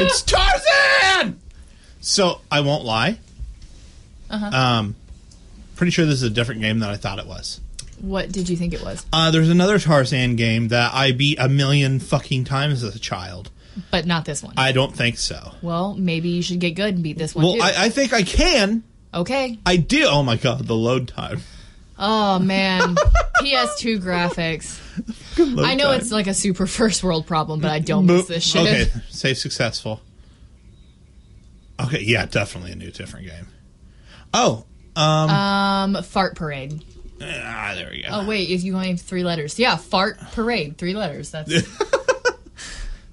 It's Tarzan! So, I won't lie. Uh-huh. Pretty sure this is a different game than I thought it was. What did you think it was? There's another Tarzan game that I beat 1,000,000 fucking times as a child. But not this one. I don't think so. Well, maybe you should get good and beat this one, too. Well, I think I can. Okay. I do. Oh, my God. The load time. Oh, man. PS2 graphics. I know time. It's like a super first world problem, but I don't miss this shit. Okay. Save successful. Okay. Yeah, definitely a different game. Oh. Fart Parade. Ah, there we go. Oh, wait. If you only have 3 letters. Yeah, Fart Parade. 3 letters. That's...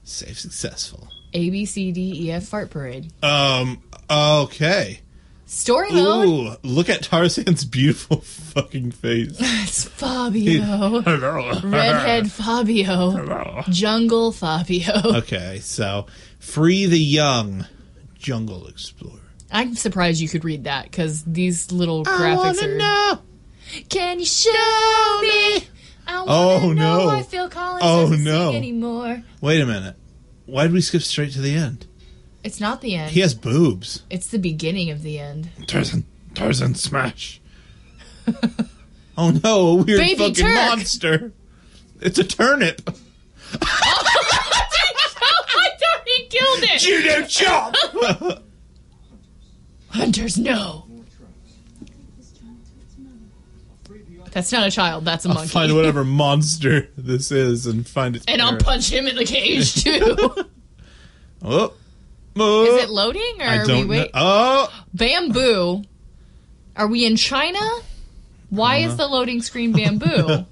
Save successful. A, B, C, D, E, F, Fart Parade. Okay. Story mode. Ooh, look at Tarzan's beautiful fucking face. It's Fabio. Hello. Redhead Fabio. Hello. Jungle Fabio. Okay, so Free the Young, Jungle Explorer. I'm surprised you could read that, because these little graphics are... know. Can you show me? I want to know why Phil Collins doesn't sing anymore. Wait a minute. Why did we skip straight to the end? It's not the end. He has boobs. It's the beginning of the end. Tarzan smash. Oh no, a weird Baby fucking Turk. Monster. It's a turnip. Oh, I thought he killed it. Judo chop. Hunters, no. That's not a child. That's a monkey. I'll find whatever monster this is and find it. And parent. I'll punch him in the cage too. Oh. Is it loading or I don't are we waiting? Oh, bamboo. Are we in China? Why is the loading screen bamboo? No.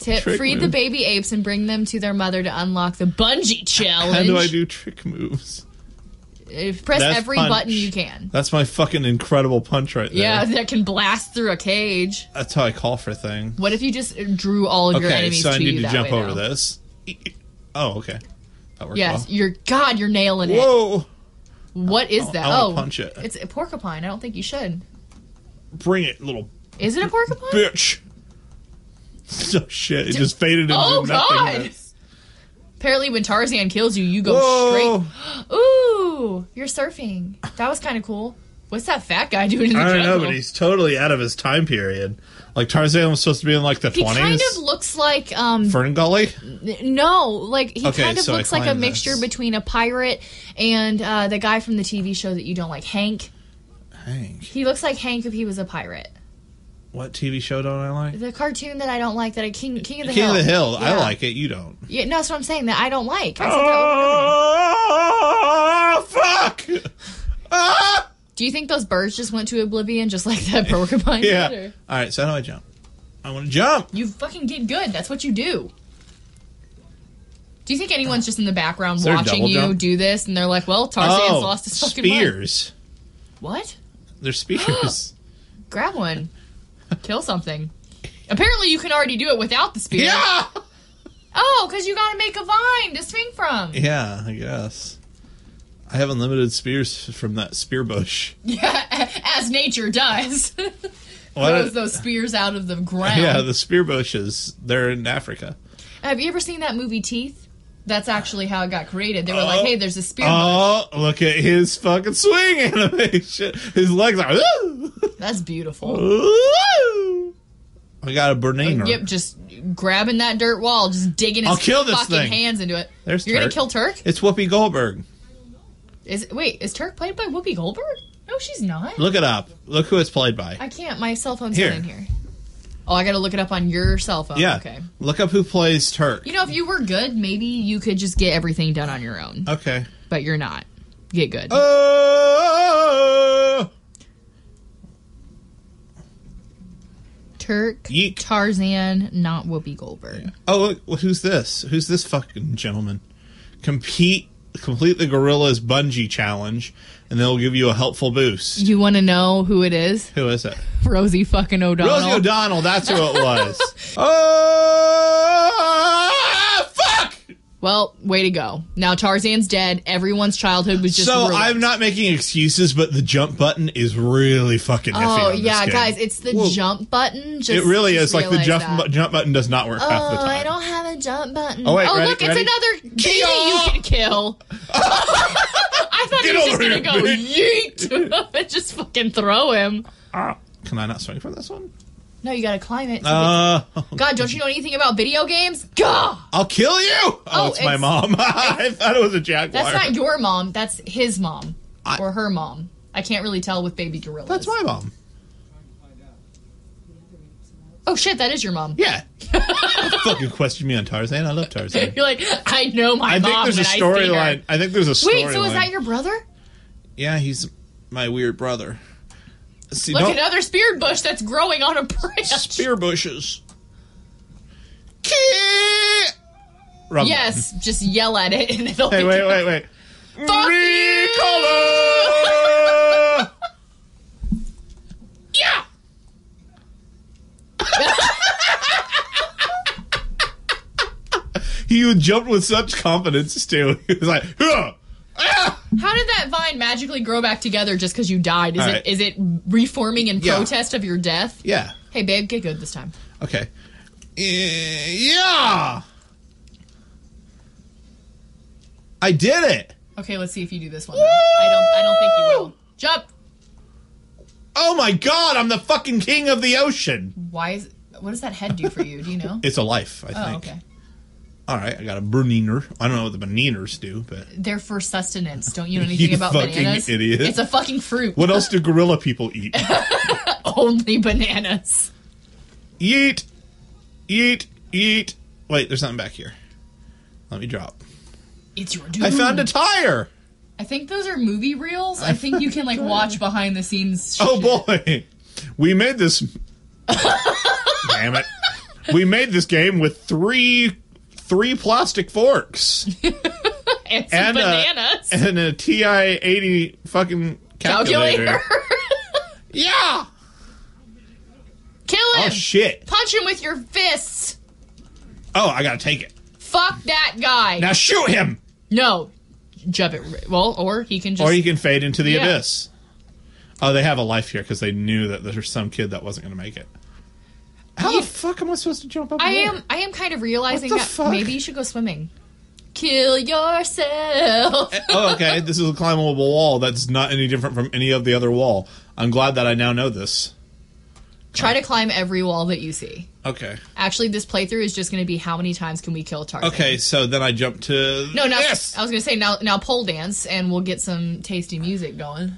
Tip: Feed the baby apes and bring them to their mother to unlock the bungee challenge. How do I do trick moves? Press That's every punch. Button you can. That's my fucking incredible punch right there. Yeah, that can blast through a cage. That's how I call for thing. What if you just drew all of your enemies so I to need you to jump over now? This. Oh, okay. That worked well. You're God. You're nailing it. Whoa! What is that? I punch it. It's a porcupine. I don't think you should. Bring it, little. Is it a porcupine? Bitch. Oh shit! It just faded into nothingness. Apparently, when Tarzan kills you, you go straight. Ooh, you're surfing. That was kind of cool. What's that fat guy doing in the jungle? I don't know, but he's totally out of his time period. Like, Tarzan was supposed to be in, like, the 20s. He kind of looks like... FernGully? No, like, he kind of looks like a mixture between a pirate and the guy from the TV show that you don't like, Hank. Hank? He looks like Hank if he was a pirate. What TV show don't I like? The cartoon that I don't like, that King of the Hill. King of the Hill. Yeah. I like it. You don't. Yeah, no, that's what I'm saying. That I don't like. Fuck! Ah! Do you think those birds just went to oblivion just like that porcupine? Yeah. Or? All right, so how do I jump? I want to jump. You fucking get good. That's what you do. Do you think anyone's just in the background watching you do this, and they're like, well, Tarzan's lost his fucking mind? Spears. What? They're spears. Grab one. Kill something. Apparently you can already do it without the spear. Yeah! Oh, because you gotta make a vine to swing from. Yeah, I guess. I have unlimited spears from that spear bush. Yeah, as nature does. Throws those spears out of the ground. Yeah, the spear bushes. They're in Africa. Have you ever seen that movie Teeth? That's actually how it got created. They were like, hey, there's a spear bush. Oh, look at his fucking swing animation. His legs are... Ooh! That's beautiful. Ooh! I got a Bernina. Yep, just grabbing that dirt wall, just digging his fucking hands into it. There's You're going to kill Turk? It's Whoopi Goldberg. Wait, is Turk played by Whoopi Goldberg? No, she's not. Look it up. Look who it's played by. I can't. My cell phone's not in here. Oh, I gotta look it up on your cell phone. Yeah. Okay. Look up who plays Turk. You know, if you were good, maybe you could just get everything done on your own. Okay. But you're not. Get good. Turk, Yeek. Tarzan, not Whoopi Goldberg. Yeah. Oh, look, who's this? Who's this fucking gentleman? Complete the Gorilla's Bungee Challenge, and they'll give you a helpful boost. You want to know who it is? Who is it? Rosie fucking O'Donnell. Rosie O'Donnell, that's who it was. Oh, fuck! Well, way to go. Now Tarzan's dead. Everyone's childhood was just ruined. I'm not making excuses, but the jump button is really fucking iffy on this game. Guys, it's the jump button. Just, it really is. Like, the jump button does not work half the time. I don't have a jump button. Oh, wait, ready, look, it's another kitty you can kill. I thought he was just going to go yeet and just fucking throw him. Can I not swing for this one? No, you gotta climb it. God, don't you know anything about video games? Gah! I'll kill you! Oh, it's my mom. I thought it was a jaguar. That's not your mom. That's his mom. Or her mom. I can't really tell with baby gorillas. That's my mom. Oh, shit, that is your mom. Yeah. Don't fucking question me on Tarzan. I love Tarzan. You're like, I know my mom. I think there's a storyline. Wait, so is that your brother? Yeah, he's my weird brother. See, look, another spear bush that's growing on a branch. Spear bushes. Yes, just yell at it and it'll be. Wait. Fuck Ricola! Yeah! He jumped with such confidence, too. He was like, huh! How did that vine magically grow back together just because you died? Is it reforming in protest of your death? Yeah. Hey, babe, get good this time. Okay. Yeah! I did it! Okay, let's see if you do this one. I don't think you will. Jump! Oh my god, I'm the fucking king of the ocean! What does that head do for you? Do you know? It's a life, I think. Oh, okay. All right, I got a banana. I don't know what the bananas do, but they're for sustenance. Don't you know anything about bananas? Idiot! It's a fucking fruit. What else do gorilla people eat? Only bananas. Yeet, yeet, yeet. Wait, there's something back here. Let me drop. It's your dude. I found a tire. I think those are movie reels. I think you can like watch behind the scenes. Shit. Oh boy, we made this. Damn it, we made this game with three plastic forks and some bananas and a TI-80 fucking calculator. Yeah, kill him! Oh shit! Punch him with your fists. Oh, I gotta take it. Fuck that guy! Now shoot him! No, jump it. Well, or he can just. Or you can fade into the abyss. Oh, they have a life here because they knew that there's some kid that wasn't gonna make it. How the fuck am I supposed to jump up? I am kind of realizing that maybe you should go swimming. Kill yourself. Oh, okay. This is a climbable wall that's not any different from any of the other wall. I'm glad that I now know this. Try to climb every wall that you see. Okay. Actually, this playthrough is just going to be how many times can we kill Tarzan. Okay, so then I jump to this. I was going to say now pole dance and we'll get some tasty music going.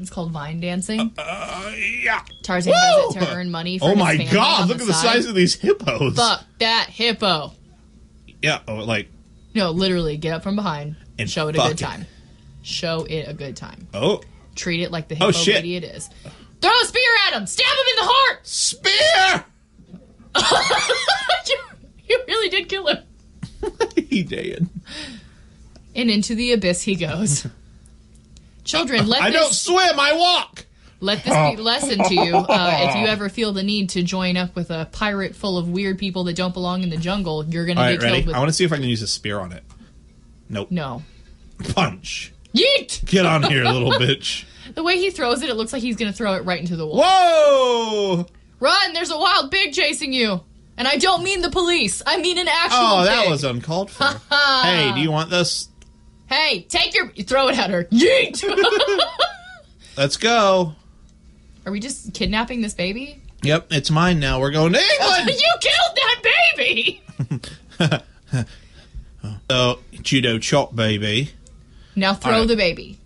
It's called vine dancing. Yeah. Tarzan does it to earn money. Oh my god! Look at the size of these hippos. Fuck that hippo. Yeah. Oh, like. No, literally, get up from behind and show it a good time. Show it a good time. Oh. Treat it like the hippo lady it is. Throw a spear at him. Stab him in the heart. Spear. You really did kill him. He did. And into the abyss he goes. Children, don't swim, I walk! Let this be a lesson to you. If you ever feel the need to join up with a pirate full of weird people that don't belong in the jungle, you're going to be killed with... I want to see if I can use a spear on it. Nope. No. Punch. Yeet! Get on here, little bitch. The way he throws it, it looks like he's going to throw it right into the wall. Whoa! Run, there's a wild pig chasing you! And I don't mean the police, I mean an actual pig. Oh, that was uncalled for. Hey, do you want this... Hey, take your... Throw it at her. Yeet! Let's go. Are we just kidnapping this baby? Yep, it's mine now. We're going to England! You killed that baby! So, judo chop, baby. Now throw the baby.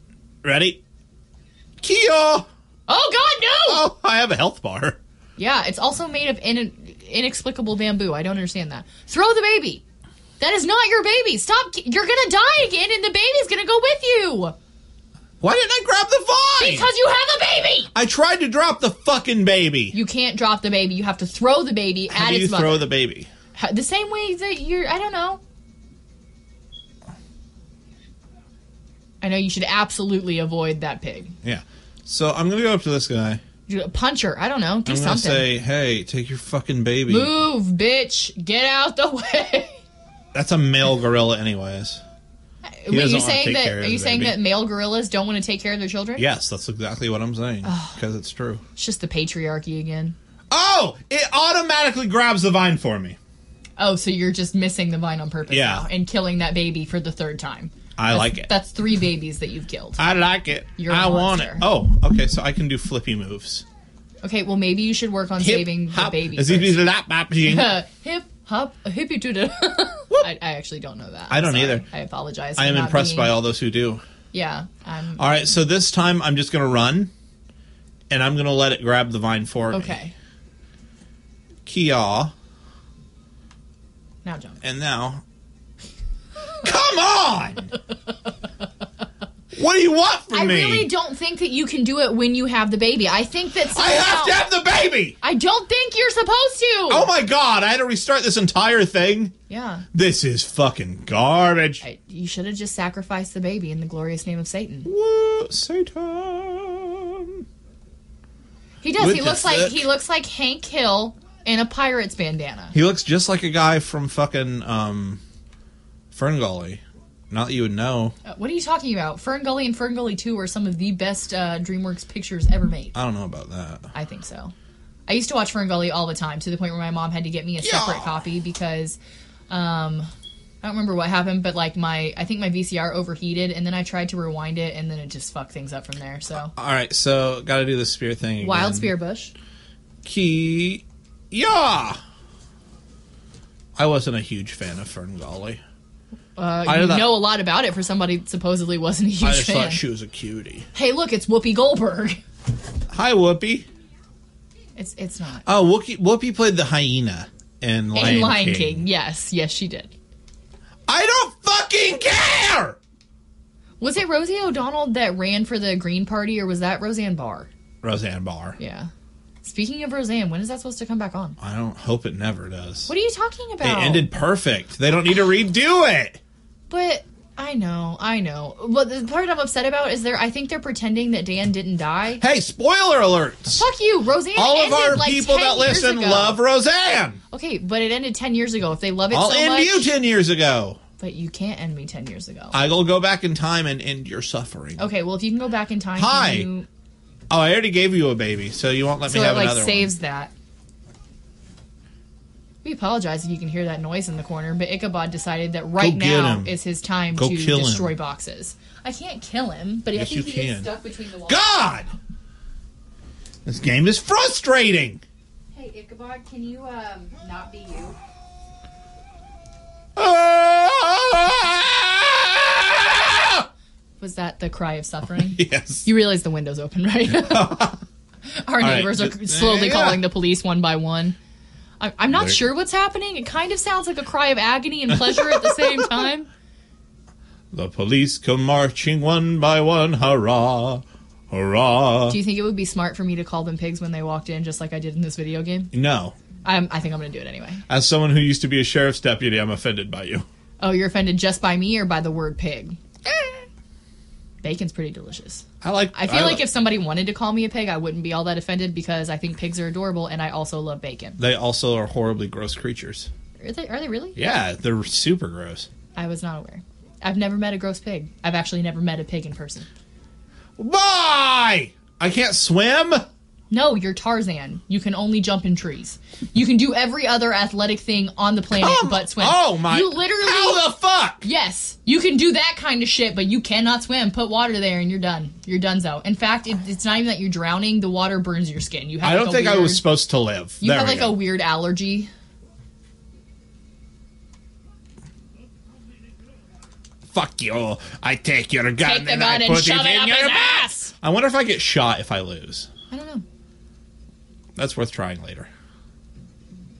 Ready? Kia! Oh, God, no! Oh, I have a health bar. Yeah, it's also made of inexplicable bamboo. I don't understand that. Throw the baby! That is not your baby. Stop. You're going to die again, and the baby's going to go with you. Why didn't I grab the vine? Because you have a baby. I tried to drop the fucking baby. You can't drop the baby. You have to throw the baby at its mother. How do you throw the baby? The same way that you're... I don't know. I know you should absolutely avoid that pig. Yeah. So I'm going to go up to this guy. Punch her. I don't know. Do something. I'm going to say, hey, take your fucking baby. Move, bitch. Get out the way. That's a male gorilla, anyways. Wait, are you saying that male gorillas don't want to take care of their children? Yes, that's exactly what I'm saying, because it's true. It's just the patriarchy again. Oh, it automatically grabs the vine for me. Oh, so you're just missing the vine on purpose now and killing that baby for the third time. That's like it. That's 3 babies that you've killed. I like it. I want it. Oh, okay, so I can do flippy moves. Okay, well, maybe you should work on saving the baby. Hip hop, hippie to the... I actually don't know that. I don't either. I apologize. I am impressed by all those who do. Yeah. All right, so this time I'm just going to run, and I'm going to let it grab the vine for me. Okay. Kia. Now jump. And now. Come on! What do you want from me? I really don't think that you can do it when you have the baby. I think that somehow, I have to have the baby! I don't think you're supposed to! Oh my god, I had to restart this entire thing? Yeah. This is fucking garbage. You should have just sacrificed the baby in the glorious name of Satan. What? Satan. He does. He looks like Hank Hill in a pirate's bandana. He looks just like a guy from fucking FernGully. Not that you would know. What are you talking about? FernGully and FernGully 2 are some of the best DreamWorks pictures ever made. I don't know about that. I think so. I used to watch FernGully all the time, to the point where my mom had to get me a separate copy because I don't remember what happened, but like I think my VCR overheated, and then I tried to rewind it, and then it just fucked things up from there. So all right, so gotta do the spear thing again. Wild spear bush. Key. Yeah. I wasn't a huge fan of FernGully. You know a lot about it for somebody that supposedly wasn't a huge fan. I just thought she was a cutie. Hey, look, it's Whoopi Goldberg. Hi, Whoopi. It's not. Oh, Whoopi played the hyena in Lion King. Yes, she did. I don't fucking care! Was it Rosie O'Donnell that ran for the Green Party, or was that Roseanne Barr? Roseanne Barr. Yeah. Speaking of Roseanne, when is that supposed to come back on? I don't hope it never does. What are you talking about? It ended perfect. They don't need to redo it. But I know. But the part I'm upset about is I think they're pretending that Dan didn't die. Hey, spoiler alerts! Fuck you, Roseanne. All of our people that listen love Roseanne. Okay, but it ended 10 years ago. If they love it so much, I'll end you 10 years ago. But you can't end me 10 years ago. I will go back in time and end your suffering. Okay, well, if you can go back in time, hi. Oh, I already gave you a baby, so you won't let me have another one. So it, saves that. We apologize if you can hear that noise in the corner, but Ichabod decided that right now is his time to destroy boxes. I can't kill him, but I think he is stuck between the walls. God! This game is frustrating! Hey, Ichabod, can you, not be you? Was that the cry of suffering? Yes. You realize the window's open, right? Our neighbors are slowly calling the police one by one. I'm not sure what's happening. It kind of sounds like a cry of agony and pleasure at the same time. The police come marching one by one. Hurrah. Hurrah. Do you think it would be smart for me to call them pigs when they walked in, just like I did in this video game? No. I think I'm going to do it anyway. As someone who used to be a sheriff's deputy, I'm offended by you. Oh, you're offended just by me or by the word pig? Bacon's pretty delicious. I feel like if somebody wanted to call me a pig, I wouldn't be all that offended, because I think pigs are adorable, and I also love bacon. They also are horribly gross creatures. Are they really? Yeah, they're super gross. I was not aware. I've never met a gross pig. I've actually never met a pig in person. Why? I can't swim? No, you're Tarzan. You can only jump in trees. You can do every other athletic thing on the planet but swim. Oh my! You literally, how the fuck? Yes, you can do that kind of shit, but you cannot swim. Put water there, and you're done. You're donezo. In fact, it's not even that you're drowning. The water burns your skin. You have. I don't think I was supposed to live. You have like a weird allergy. Fuck you! I take your gun and I put it in your ass. I wonder if I get shot if I lose. I don't know. That's worth trying later.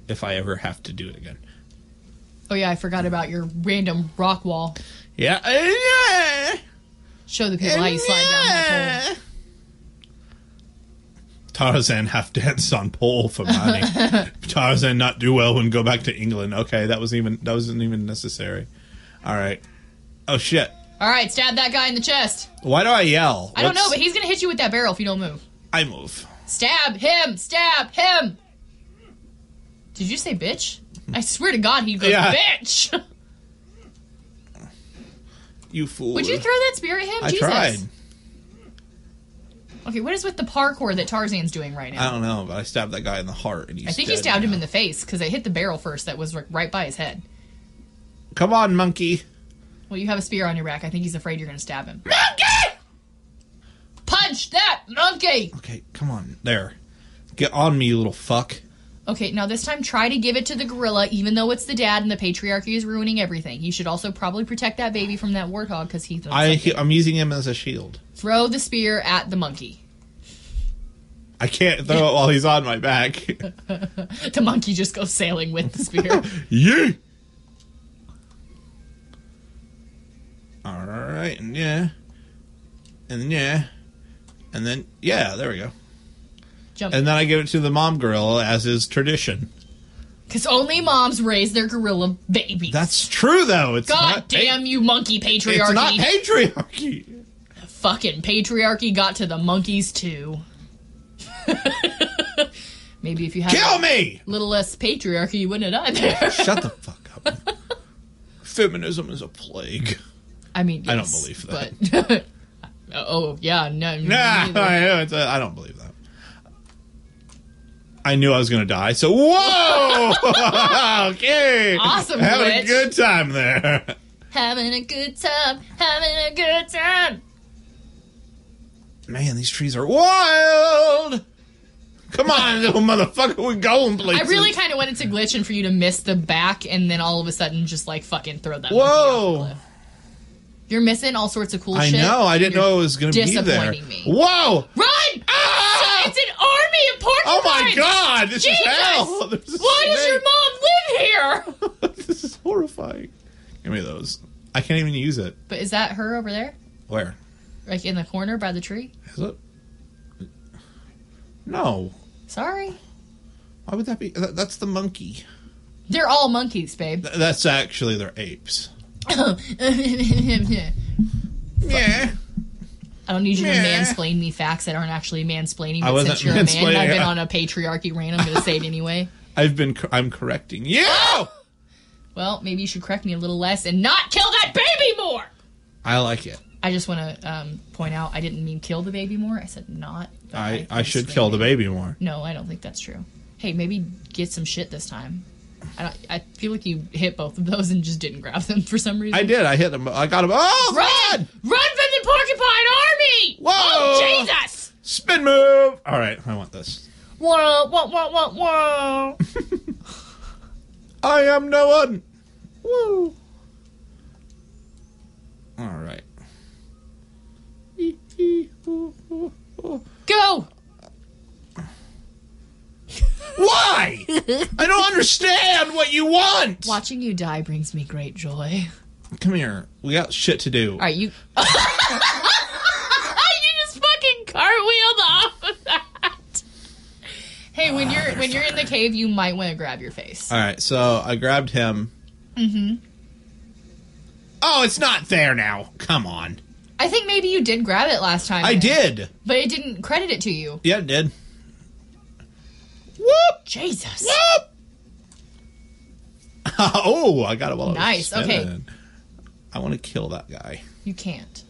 If I ever have to do it again. Oh yeah, I forgot about your random rock wall. Yeah. Show the people how you slide down that pole. Tarzan have dance on pole for money. Tarzan not do well when go back to England. Okay, that wasn't even necessary. Alright. Oh shit. Alright, stab that guy in the chest. Why do I yell? I don't know, but he's gonna hit you with that barrel if you don't move. I move. Stab him! Stab him! Did you say bitch? I swear to God, he goes, bitch! you fool. Would you throw that spear at him? I tried. Okay, what is with the parkour that Tarzan's doing right now? I don't know, but I stabbed that guy in the heart. And I think you stabbed him in the face, because I hit the barrel first that was right by his head. Come on, monkey. Well, you have a spear on your back. I think he's afraid you're going to stab him. Monkey! Punch that monkey! Okay, come on. There. Get on me, you little fuck. Okay, now this time try to give it to the gorilla, even though it's the dad and the patriarchy is ruining everything. You should also probably protect that baby from that warthog, because I'm using him as a shield. Throw the spear at the monkey. I can't throw it while he's on my back. The monkey just goes sailing with the spear. Yeah! Alright, and yeah. And yeah. And then, yeah, there we go. Jump. And then I give it to the mom gorilla, as is tradition. Because only moms raise their gorilla babies. That's true, though. It's God damn you, monkey patriarchy. It's not patriarchy. Fucking patriarchy got to the monkeys, too. Maybe if you had a little less patriarchy, you wouldn't have died there. Shut the fuck up. Feminism is a plague. I mean, yes, I don't believe that. But oh, yeah. I don't believe that. I knew I was going to die, so whoa! Okay. Awesome, having a good time there. Having a good time. Having a good time. Man, these trees are wild. Come on, little motherfucker. We're going places. I really kind of wanted to glitch and for you to miss the back and then all of a sudden just like fucking throw that monkey off the cliff. You're missing all sorts of cool shit. I know. I didn't know it was going to be there. Me. Whoa! Run! Ah! It's an army of porcupines! Oh my god! This Jesus! Is hell! Why does your mom live here? This is horrifying. Give me those. I can't even use it. But is that her over there? Where? Like in the corner by the tree? Is it? No. Sorry. Why would that be? That's the monkey. They're all monkeys, babe. That's actually their apes. Yeah. I don't need you to mansplain me facts that aren't actually mansplaining. But since you're a man, and I've been on a patriarchy rant. I'm going to say it anyway. I'm correcting you. Well, maybe you should correct me a little less and not kill that baby more. I like it. I just want to point out I didn't mean kill the baby more. I said not. I should kill the baby more. No, I don't think that's true. Hey, maybe get some shit this time. I feel like you hit both of those and just didn't grab them for some reason. I did. I hit them. I got them. Oh, run! Run from the porcupine army! Whoa! Oh, Jesus! Spin move! All right, I want this. Whoa! I am no one. Woo! All right. Go! Why? I don't understand what you want. Watching you die brings me great joy. Come here. We got shit to do. All right, you... You just fucking cartwheeled off of that. Hey, when you're in the cave, you might want to grab your face. All right, so I grabbed him. Mm-hmm. Oh, it's not there now. Come on. I think maybe you did grab it last time. I did. But it didn't credit it to you. Yeah, it did. Whoop! Jesus! Whoop! Oh, I got it while I was spinning. Okay. I want to kill that guy. You can't.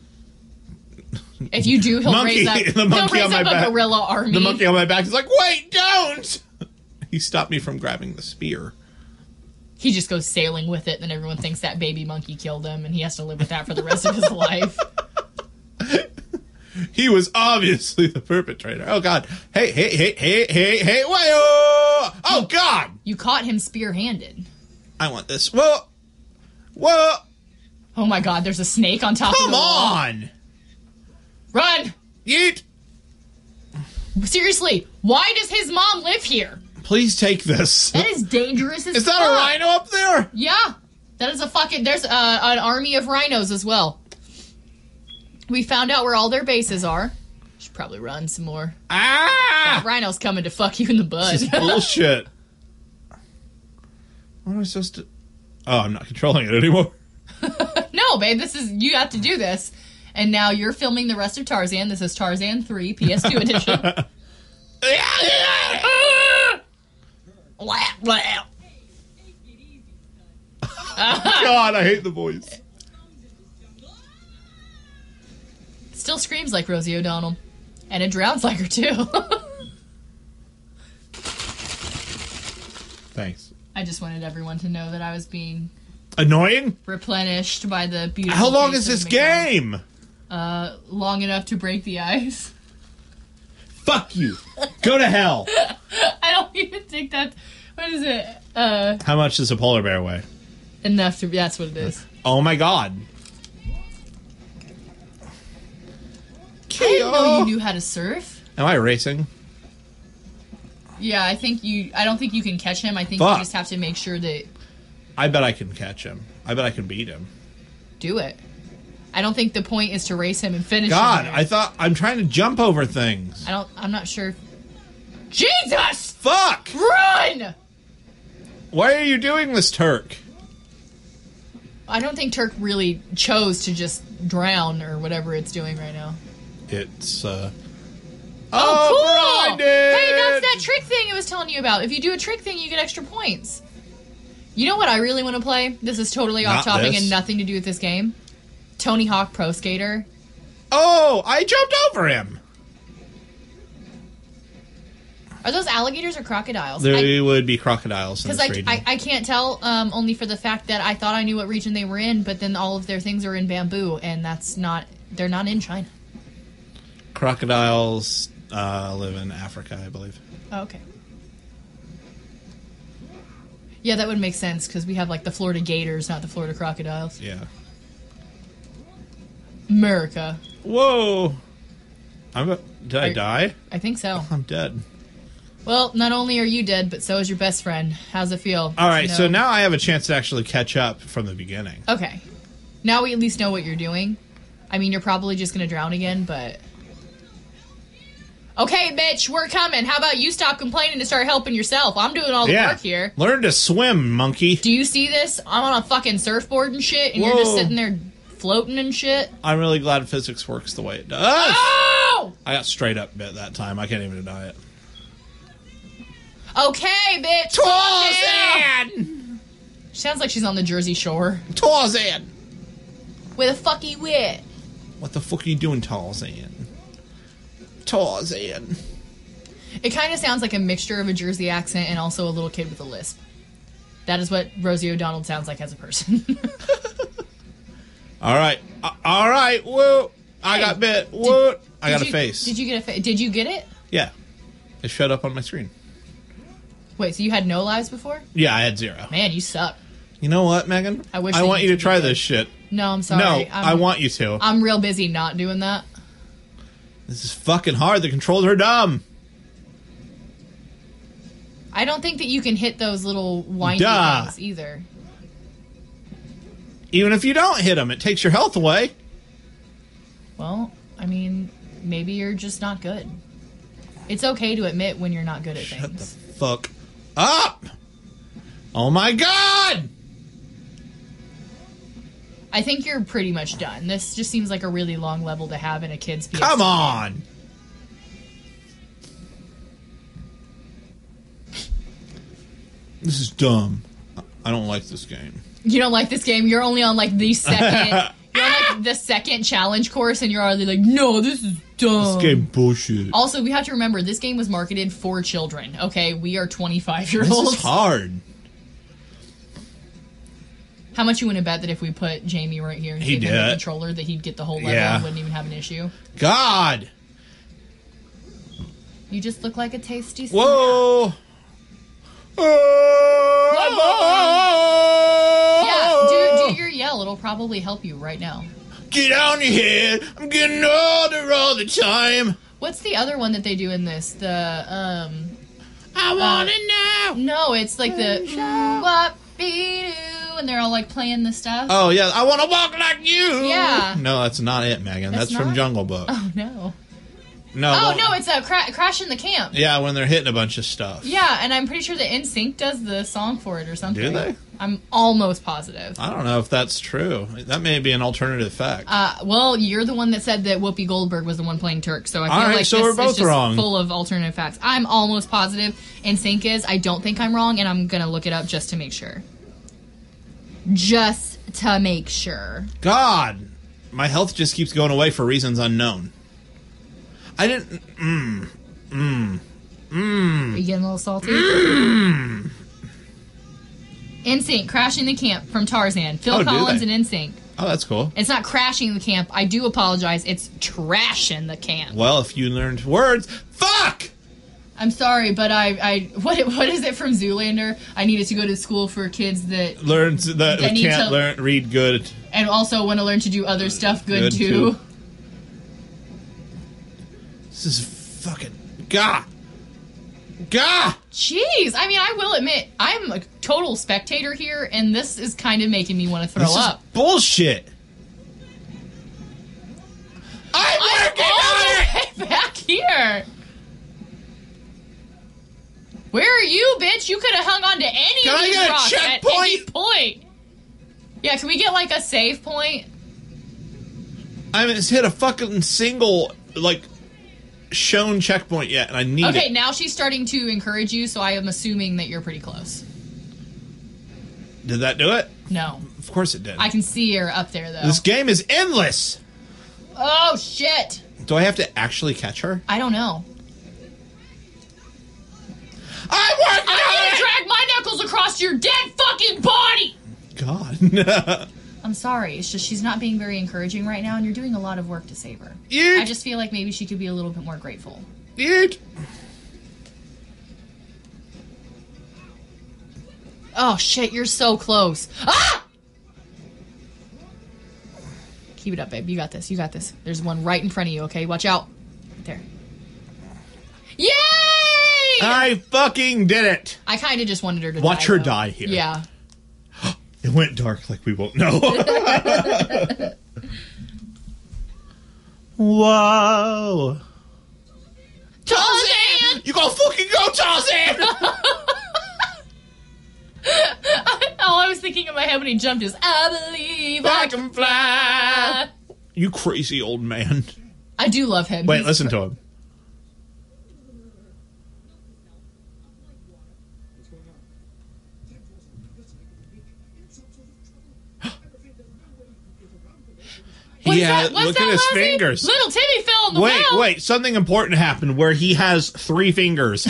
If you do, he'll raise up a gorilla army. The monkey on my back is like, wait, don't! He stopped me from grabbing the spear. He just goes sailing with it, and everyone thinks that baby monkey killed him, and he has to live with that for the rest of his life. He was obviously the perpetrator. Oh, God. Hey. Whoa! Oh, God. You caught him spear-handed. I want this. Whoa. Oh, my God. There's a snake on top of the wall. Come on. Run. Yeet. Seriously, why does his mom live here? Please take this. That is dangerous as fuck. Is that a rhino up there? Yeah. That is a fucking... There's an army of rhinos as well. We found out where all their bases are. Should probably run some more. Ah! That rhino's coming to fuck you in the butt. This is bullshit. What am I supposed to... Oh, I'm not controlling it anymore. No, babe. This is... You have to do this. And now you're filming the rest of Tarzan. This is Tarzan 3, PS2 edition. God, I hate the voice. Still screams like Rosie O'Donnell. And it drowns like her, too. Thanks. I just wanted everyone to know that I was being... annoying? Replenished by the beautiful... How long is this game? Long enough to break the ice. Fuck you. Go to hell. I don't even think that... What is it? How much does a polar bear weigh? Enough to... That's what it is. Oh, my God. I didn't know you knew how to surf. Am I racing? Yeah, I think you... I don't think you can catch him. I think you just have to make sure that... I bet I can catch him. I bet I can beat him. Do it. I don't think the point is to race him and finish him. God, I thought... I'm trying to jump over things. I'm not sure... Jesus! Fuck! Run! Why are you doing this, Turk? I don't think Turk really chose to just drown or whatever it's doing right now. It's, Oh, cool! Hey, that's that trick thing I was telling you about. If you do a trick thing, you get extra points. You know what I really want to play? This is totally off topic and nothing to do with this game. Tony Hawk Pro Skater. Oh, I jumped over him. Are those alligators or crocodiles? There would be crocodiles in this region. Because I can't tell, only for the fact that I thought I knew what region they were in, but then all of their things are in bamboo, and that's not... They're not in China. Crocodiles live in Africa, I believe. Oh, okay. Yeah, that would make sense, because we have, like, the Florida gators, not the Florida crocodiles. Yeah. America. Whoa! Did I die? I think so. I'm dead. Well, not only are you dead, but so is your best friend. How's it feel? All right, so now I have a chance to actually catch up from the beginning. Okay. Now we at least know what you're doing. I mean, you're probably just going to drown again, but... Okay, bitch, we're coming. How about you stop complaining and start helping yourself? I'm doing all the work here. Learn to swim, monkey. Do you see this? I'm on a fucking surfboard and shit, and you're just sitting there floating and shit. I'm really glad physics works the way it does. Oh! I got straight up bit that time. I can't even deny it. Okay, bitch. Tarzan! She sounds like she's on the Jersey Shore. Tarzan! Where the fuck you at? What the fuck are you doing, Tarzan? Tarzan. It kind of sounds like a mixture of a Jersey accent and also a little kid with a lisp. That is what Rosie O'Donnell sounds like as a person. Alright. Alright. Whoa. I got bit. Whoa. I got a face. Did you get a face? Did you get it? Yeah. It showed up on my screen. Wait, so you had no lives before? Yeah, I had zero. Man, you suck. You know what, Megan? I want you to try this shit. No, I'm sorry. No, I want you to. I'm real busy not doing that. This is fucking hard. The controls are dumb. I don't think that you can hit those little windy things either. Even if you don't hit them, it takes your health away. Well, I mean, maybe you're just not good. It's okay to admit when you're not good at things. Shut the fuck up! Oh my God! I think you're pretty much done. This just seems like a really long level to have in a kid's PS2. Come on! This is dumb. I don't like this game. You don't like this game? You're only on like the second... You're on like the second challenge course and you're already like, no, this is dumb. This game bullshit. Also, we have to remember, this game was marketed for children, okay? We are 25-year-olds. This is hard. How much you want to bet that if we put Jamie right here and give him the controller that he'd get the whole level and wouldn't even have an issue? God! You just look like a tasty snack. Whoa! Yeah, do your yell. It'll probably help you right now. Get on your head! I'm getting older all the time! What's the other one that they do in this? The, I wanna know! No, it's like the... What and they're all like playing the stuff. Oh yeah, I want to walk like you. Yeah. No, that's not it, Megan. That's from Jungle Book. Oh no. No. Oh no, it's a Trashin' the Camp. Yeah, when they're hitting a bunch of stuff. Yeah, and I'm pretty sure that NSYNC does the song for it or something. Do they? I'm almost positive. I don't know if that's true. That may be an alternative fact. Well, you're the one that said that Whoopi Goldberg was the one playing Turk, so I feel like so we're both is just wrong. Full of alternative facts. I'm almost positive NSYNC is. I don't think I'm wrong, and I'm gonna look it up just to make sure. God! my health just keeps going away for reasons unknown. I didn't... Are you getting a little salty? NSYNC, Crashing the Camp from Tarzan. Phil Collins and NSYNC. Oh, that's cool. It's not crashing the camp. I do apologize. It's trashing the camp. Well, if you learned words... Fuck! I'm sorry, but what is it from Zoolander? I needed to go to school for kids that... That can't read good. And also want to learn to do other stuff good too. This is fucking... Gah! Jeez, I mean, I will admit, I'm a total spectator here, and this is kind of making me want to throw up. This is bullshit. I'm working on it! Back here. Where are you, bitch? You could have hung on to any of these rocks at any point. Yeah, can we get, like, a save point? I haven't hit a fucking single, like... shown checkpoint yet, and I need it. Okay, now she's starting to encourage you, so I am assuming that you're pretty close. Did that do it? No. Of course it did. I can see her up there, though. This game is endless! Oh, shit! Do I have to actually catch her? I don't know. I'm gonna drag my knuckles across your dead fucking body! God. I'm sorry, it's just she's not being very encouraging right now, and you're doing a lot of work to save her. Eat. I just feel like maybe she could be a little bit more grateful. Eat. Oh, shit, you're so close. Ah! Keep it up, babe. You got this. You got this. There's one right in front of you, okay? Watch out. There. Yay! I fucking did it. I kind of just wanted her to die. Watch her die here. Yeah. It went dark like we won't know. Wow. Tarzan! You gonna fucking go, Tarzan! All I was thinking in my head when he jumped is, I believe I can fly. You crazy old man. I do love him. Wait, listen to him. What's that, Rosie? Look at his fingers. Little Timmy fell in the well. Wait, something important happened where he has three fingers.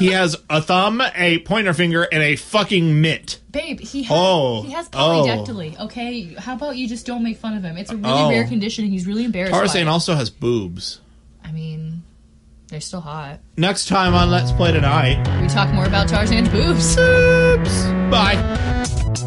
He has a thumb, a pointer finger, and a fucking mitt. Babe, he has polydactyly, okay? How about you just don't make fun of him? It's a really rare condition, and he's really embarrassed. Tarzan also has boobs. I mean, they're still hot. Next time on Let's Play Tonight, we talk more about Tarzan's boobs. Boobs. Bye.